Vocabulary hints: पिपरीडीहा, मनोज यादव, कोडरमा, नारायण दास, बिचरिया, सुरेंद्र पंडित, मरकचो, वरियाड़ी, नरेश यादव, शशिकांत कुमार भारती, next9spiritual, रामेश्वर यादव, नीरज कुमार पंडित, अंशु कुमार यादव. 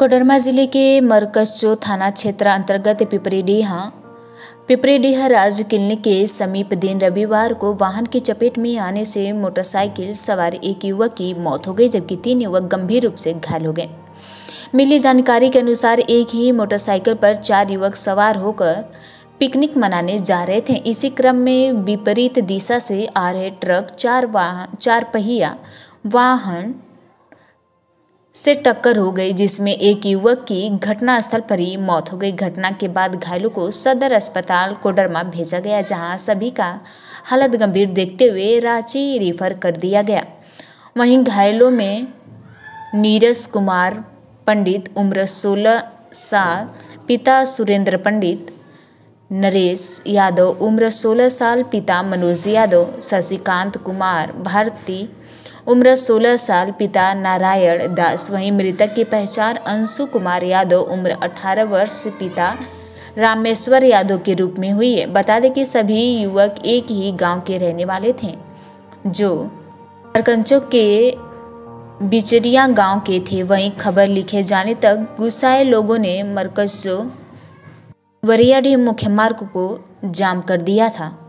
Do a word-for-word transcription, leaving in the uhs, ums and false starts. कोडरमा जिले के मरकचो थाना क्षेत्र अंतर्गत पिपरीडीहा पिपरीडीहा राज क्लिनिक के समीप दिन रविवार को वाहन की चपेट में आने से मोटरसाइकिल सवार एक युवक की मौत हो गई, जबकि तीन युवक गंभीर रूप से घायल हो गए। मिली जानकारी के अनुसार एक ही मोटरसाइकिल पर चार युवक सवार होकर पिकनिक मनाने जा रहे थे। इसी क्रम में विपरीत दिशा से आ रहे ट्रक चार वाहन चार पहिया वाहन से टक्कर हो गई, जिसमें एक युवक की घटनास्थल पर ही मौत हो गई। घटना के बाद घायलों को सदर अस्पताल कोडरमा भेजा गया, जहां सभी का हालत गंभीर देखते हुए रांची रेफर कर दिया गया। वहीं घायलों में नीरज कुमार पंडित उम्र सोलह साल, पिता सुरेंद्र पंडित, नरेश यादव उम्र सोलह साल, पिता मनोज यादव, शशिकांत कुमार भारती उम्र सोलह साल, पिता नारायण दास। वहीं मृतक की पहचान अंशु कुमार यादव उम्र अठारह वर्ष, पिता रामेश्वर यादव के रूप में हुई है। बता दें कि सभी युवक एक ही गांव के रहने वाले थे, जो मरकचो के बिचरिया गांव के थे। वहीं खबर लिखे जाने तक गुस्साए लोगों ने मरकचो वरियाड़ी मुख्य मार्ग को जाम कर दिया था।